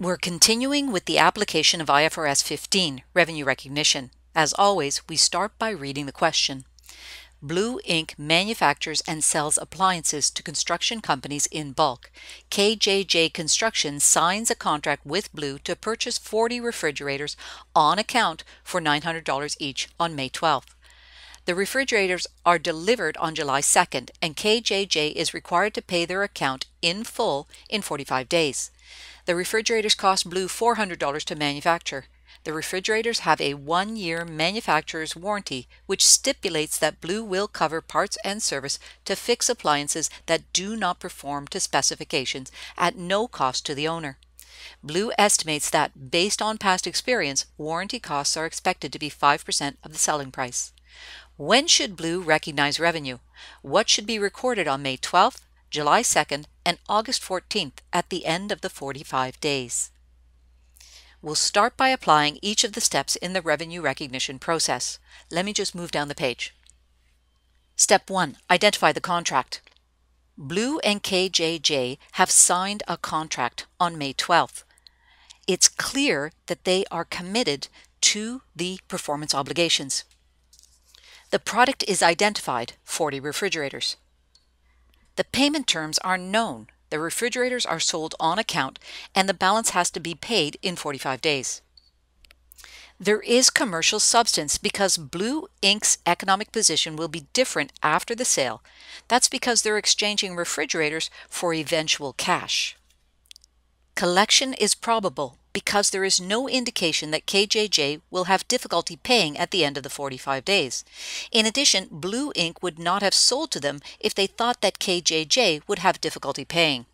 We're continuing with the application of IFRS 15, revenue recognition. As always, we start by reading the question. Blue Inc. manufactures and sells appliances to construction companies in bulk. KJJ Construction signs a contract with Blue to purchase 40 refrigerators on account for $900 each on May 12th. The refrigerators are delivered on July 2nd, and KJJ is required to pay their account in full in 45 days. The refrigerators cost Blue $400 to manufacture. The refrigerators have a 1-year manufacturer's warranty, which stipulates that Blue will cover parts and service to fix appliances that do not perform to specifications at no cost to the owner. Blue estimates that, based on past experience, warranty costs are expected to be 5% of the selling price. When should Blue recognize revenue? What should be recorded on May 12th, July 2nd, and August 14th at the end of the 45 days? We'll start by applying each of the steps in the revenue recognition process. Let me just move down the page. Step 1. Identify the contract. Blue and KJJ have signed a contract on May 12th. It's clear that they are committed to the performance obligations. The product is identified, 40 refrigerators. The payment terms are known. The refrigerators are sold on account, and the balance has to be paid in 45 days. There is commercial substance because Blue Inc.'s economic position will be different after the sale. That's because they're exchanging refrigerators for eventual cash. Collection is probable because there is no indication that KJJ will have difficulty paying at the end of the 45 days. In addition, Blue Inc. would not have sold to them if they thought that KJJ would have difficulty paying.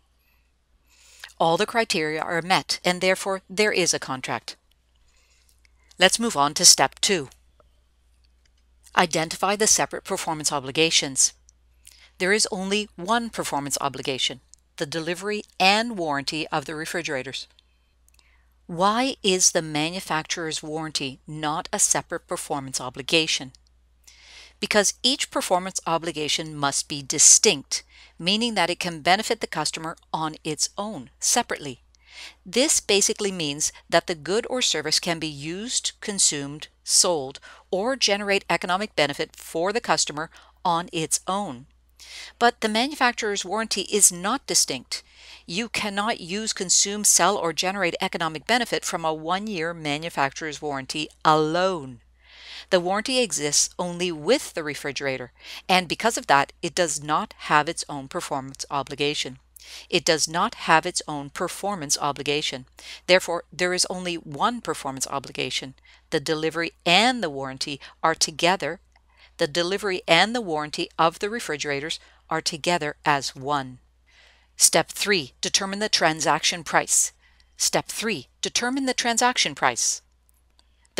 All the criteria are met, and therefore there is a contract. Let's move on to Step 2. Identify the separate performance obligations. There is only one performance obligation: the delivery and warranty of the refrigerators. Why is the manufacturer's warranty not a separate performance obligation? Because each performance obligation must be distinct, meaning that it can benefit the customer on its own, separately. This basically means that the good or service can be used, consumed, sold, or generate economic benefit for the customer on its own. But the manufacturer's warranty is not distinct. You cannot use, consume, sell, or generate economic benefit from a 1-year manufacturer's warranty alone. The warranty exists only with the refrigerator, and because of that, it does not have its own performance obligation. Therefore, there is only one performance obligation. The delivery and the warranty are together. The delivery and the warranty of the refrigerators are together as one. Step 3. Determine the transaction price. The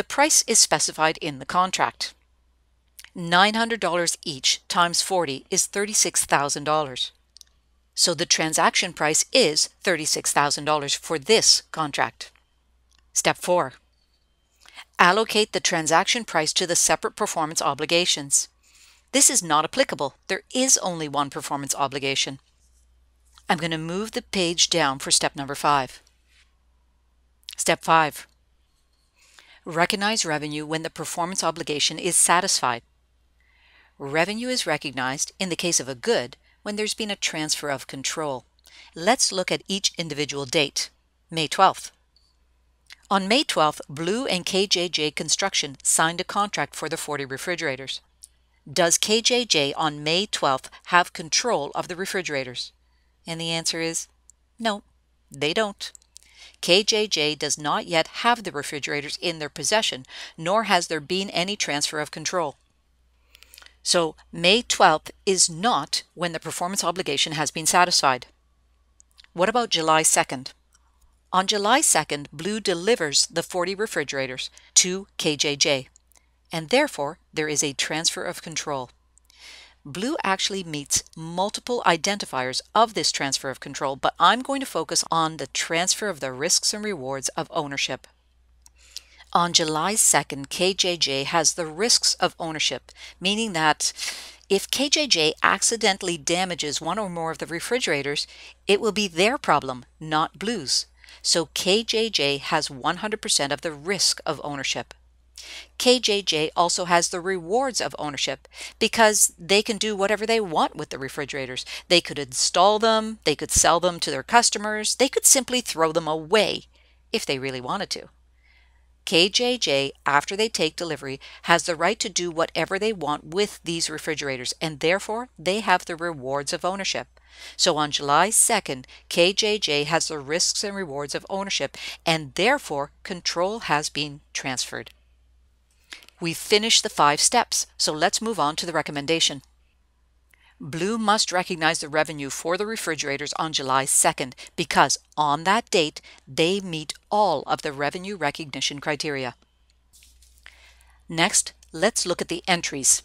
price is specified in the contract. $900 each times 40 is $36,000. So the transaction price is $36,000 for this contract. Step 4. Allocate the transaction price to the separate performance obligations. This is not applicable. There is only one performance obligation. I'm going to move the page down for step number 5. Step 5. Recognize revenue when the performance obligation is satisfied. Revenue is recognized, in the case of a good, when there's been a transfer of control. Let's look at each individual date. May 12th. On May 12th, Blue and KJJ Construction signed a contract for the 40 refrigerators. Does KJJ on May 12th have control of the refrigerators? And the answer is no, they don't. KJJ does not yet have the refrigerators in their possession, nor has there been any transfer of control. So May 12th is not when the performance obligation has been satisfied. What about July 2nd? On July 2nd, Blue delivers the 40 refrigerators to KJJ, and therefore there is a transfer of control. Blue actually meets multiple identifiers of this transfer of control, but I'm going to focus on the transfer of the risks and rewards of ownership. On July 2nd, KJJ has the risks of ownership, meaning that if KJJ accidentally damages one or more of the refrigerators, it will be their problem, not Blue's. so KJJ has 100% of the risk of ownership. KJJ also has the rewards of ownership because they can do whatever they want with the refrigerators. They could install them, they could sell them to their customers, they could simply throw them away if they really wanted to. KJJ, after they take delivery, has the right to do whatever they want with these refrigerators, and therefore they have the rewards of ownership. So on July 2nd, KJJ has the risks and rewards of ownership, and therefore control has been transferred. We've finished the 5 steps, so let's move on to the recommendation. Blue must recognize the revenue for the refrigerators on July 2nd because on that date they meet all of the revenue recognition criteria. Next, let's look at the entries.